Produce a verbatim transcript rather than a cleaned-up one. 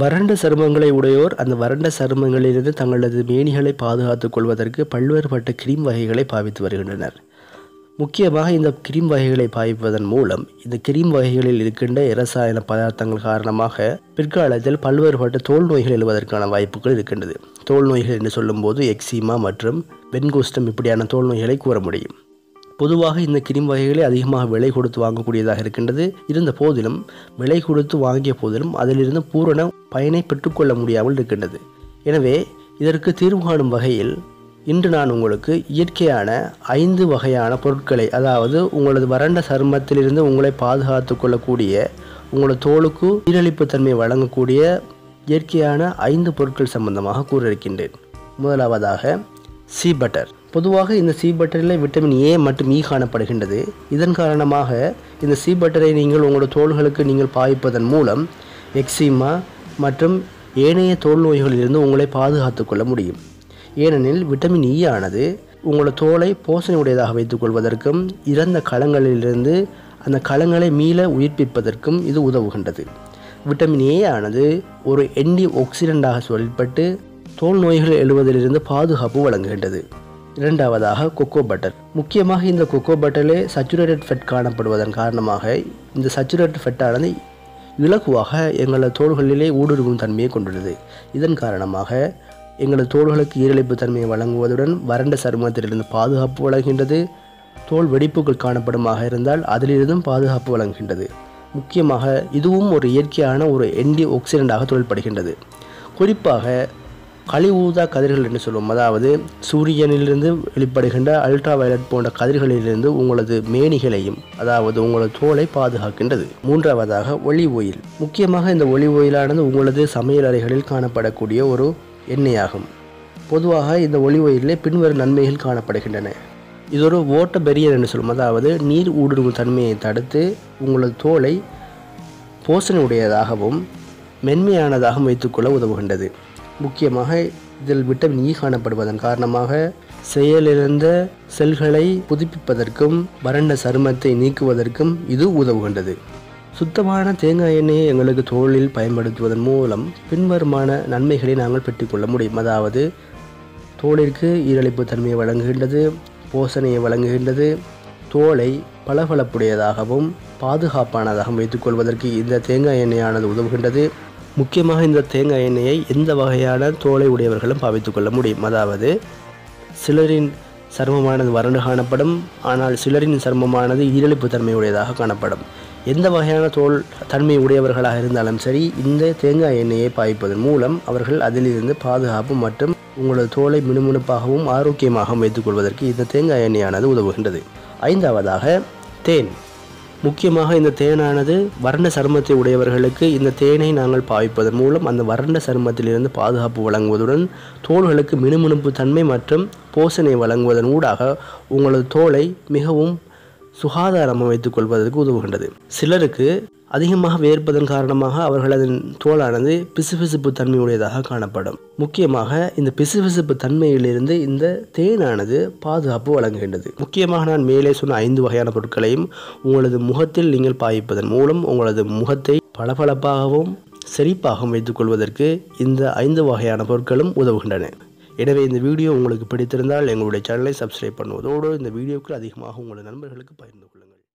வறண்ட சருமங்களை உடையோர் அந்த வறண்ட சருமங்களிலிருந்து தங்களது மேனிகளை பாதுகாத்துக் கொள்வதற்கு பல்வேறுபட்ட கிரீம் வகைகளை பாவித்து வருகின்றனர். முக்கியமாக இந்த கிரீம் வகைகளை பாவிப்பதன் மூலம் இந்த கிரீம் வகைகளில் இருக்கின்ற இரசாயன பதார்த்தங்கள் காரணமாக பிற்காலத்தில் பல்வேறுபட்ட தோல் நோய்கள் எழுவதற்கான வாய்ப்புகள் இருக்கின்றது. தோல் நோய்கள் என்று சொல்லும்போது எக்ஸிமா மற்றும் வெண்கோஸ்டம் இப்படியான தோல் நோய்களை கூற முடியும். பொதுவாக இந்த கிரீம் வகைகளை அதிகமாக விலை கொடுத்து வாங்கக்கூடியதாக இருக்கின்றது. இருந்த போதிலும் விலை கொடுத்து வாங்கிய போதிலும் அதிலிருந்து பூரண பயனை பெற்றுக்கொள்ள முடியாமல் இருக்கின்றது. எனவே இதற்கு தீர்வு காணும் வகையில் இன்று நான் உங்களுக்கு இயற்கையான ஐந்து வகையான பொருட்களை, அதாவது உங்களது வறண்ட சருமத்திலிருந்து உங்களை பாதுகாத்து கொள்ளக்கூடிய, உங்களது தோலுக்கு சீரழிப்பு தன்மை வழங்கக்கூடிய இயற்கையான ஐந்து பொருட்கள் சம்பந்தமாக கூறியிருக்கின்றேன். முதலாவதாக சீ பட்டர். பொதுவாக இந்த சீ பட்டரில் விட்டமின் ஏ மற்றும் இ காணப்படுகின்றது. இதன் காரணமாக இந்த சீ பட்டரை நீங்கள் உங்களோட தோள்களுக்கு நீங்கள் பாய்ப்பதன் மூலம் எக்ஸிமா மற்றும் ஏனைய தோல் நோய்களிலிருந்து உங்களை பாதுகாத்து கொள்ள முடியும். ஏனெனில் விட்டமின் இ ஆனது உங்களோட தோலை போசனையுடையதாக வைத்துக்கொள்வதற்கும் இறந்த களங்களிலிருந்து அந்த களங்களை மீள உயிர்ப்பிப்பதற்கும் இது உதவுகின்றது. விட்டமின் ஏ ஆனது ஒரு என்டி ஆக்சிடென்டாக செயல்பட்டு தோல் நோய்கள் எழுவதிலிருந்து பாதுகாப்பு வழங்குகின்றது. இரண்டாவதாக கொக்கோ பட்டர். முக்கியமாக இந்த கொக்கோ பட்டரிலே சச்சுரேட்டட் ஃபெட் காணப்படுவதன் காரணமாக இந்த சச்சுரேட்டட் ஃபெட்டானது இலகுவாக எங்களது தோள்களிலே ஊடுருவும் தன்மையை கொண்டுள்ளது. இதன் காரணமாக எங்களது தோள்களுக்கு ஈரழிப்பு தன்மையை வழங்குவதுடன் வறண்ட சருமத்திலிருந்து பாதுகாப்பு வழங்குகின்றது. தோல் வெடிப்புகள் காணப்படுமாக இருந்தால் அதிலிருந்தும் பாதுகாப்பு வழங்குகின்றது. முக்கியமாக இதுவும் ஒரு இயற்கையான ஒரு என்டி ஆக்சிடென்டாக தொழில்படுகின்றது. குறிப்பாக களி ஊதா கதிர்கள் என்று சொல்லுவோம், அதாவது சூரியனிலிருந்து வெளிப்படுகின்ற அல்ட்ரா வயலட் போன்ற கதிர்களிலிருந்து உங்களது மேனிகளையும் அதாவது உங்களது தோலை பாதுகாக்கின்றது. மூன்றாவதாக ஒலி ஓயில். முக்கியமாக இந்த ஒலி ஓயிலானது உங்களது சமையல் அறைகளில் காணப்படக்கூடிய ஒரு எண்ணெயாகும். பொதுவாக இந்த ஒலி ஓயிலே பின்வரும் நன்மைகள் காணப்படுகின்றன. இது ஒரு ஓட்ட பெரியர் என்று சொல்லும், அதாவது நீர் ஊடுருவும் தன்மையை தடுத்து உங்களது தோலை போசனை உடையதாகவும் மென்மையானதாகவும் வைத்துக்கொள்ள உதவுகின்றது. முக்கியமாக இதில் விட்டமின் இ காணப்படுவதன் காரணமாக செயலிழந்த செல்களை புதுப்பிப்பதற்கும் வறண்ட சருமத்தை நீக்குவதற்கும் இது உதவுகின்றது. சுத்தமான தேங்காய் எண்ணெயை எங்களுக்கு தோலில் பயன்படுத்துவதன் மூலம் பின்வருமான நன்மைகளை நாங்கள் பெற்றுக்கொள்ள முடியும், அதாவது தோலிற்கு ஈரழிப்பு தன்மையை வழங்குகின்றது, போசனையை வழங்குகின்றது, தோலை பளபளப்புடையதாகவும் பாதுகாப்பானதாகவும் வைத்துக்கொள்வதற்கு இந்த தேங்காய் எண்ணெயானது உதவுகின்றது. முக்கியமாக இந்த தேங்காய் எண்ணெயை எந்த வகையான தோலை உடையவர்களும் பாவித்துக்கொள்ள முடியும், அதாவது சிலரின் சருமமானது வறண்டு காணப்படும், ஆனால் சிலரின் சருமமானது ஈரழிப்பு தன்மையுடையதாக காணப்படும். எந்த வகையான தோல் தன்மை உடையவர்களாக இருந்தாலும் சரி, இந்த தேங்காய் எண்ணெயை பாய்ப்பதன் மூலம் அவர்கள் அதிலிருந்து பாதுகாப்பு மற்றும் உங்களது தோலை மினுமினுப்பாகவும் ஆரோக்கியமாகவும் வைத்துக்கொள்வதற்கு இந்த தேங்காய் எண்ணெயானது உதவுகின்றது. ஐந்தாவதாக தேன். முக்கியமாக இந்த தேனானது வறண்ட சருமத்தை உடையவர்களுக்கு இந்த தேனை நாங்கள் பாவிப்பதன் மூலம் அந்த வறண்ட சருமத்திலிருந்து பாதுகாப்பு வழங்குவதுடன் தோள்களுக்கு மினுமினுப்பு தன்மை மற்றும் போசனை வழங்குவதன் ஊடாக உங்களது தோலை மிகவும் சுகாதாரமாக வைத்துக் கொள்வதற்கு உதவுகின்றது. சிலருக்கு அதிகமாக வேர்ப்பதன் காரணமாக அவர்களது தோலானது பிசுபிசுப்பு தன்மையுடையதாக காணப்படும். முக்கியமாக இந்த பிசுபிசுப்பு தன்மையிலிருந்து இந்த தேனானது பாதுகாப்பு வழங்குகின்றது. முக்கியமாக நான் மேலே சொன்ன ஐந்து வகையான பொருட்களையும் உங்களது முகத்தில் நீங்கள் பாவிப்பதன் மூலம் உங்களது முகத்தை பளபளப்பாகவும் செழிப்பாகவும் வைத்துக் கொள்வதற்கு இந்த ஐந்து வகையான பொருட்களும் உதவுகின்றன. எனவே இந்த வீடியோ உங்களுக்கு பிடித்திருந்தால் எங்களுடைய சேனலை சப்ஸ்கிரைப் பண்ணுவதோடு இந்த வீடியோக்கள் அதிகமாக உங்களது நண்பர்களுக்கு பகிர்ந்து கொள்ளுங்கள்.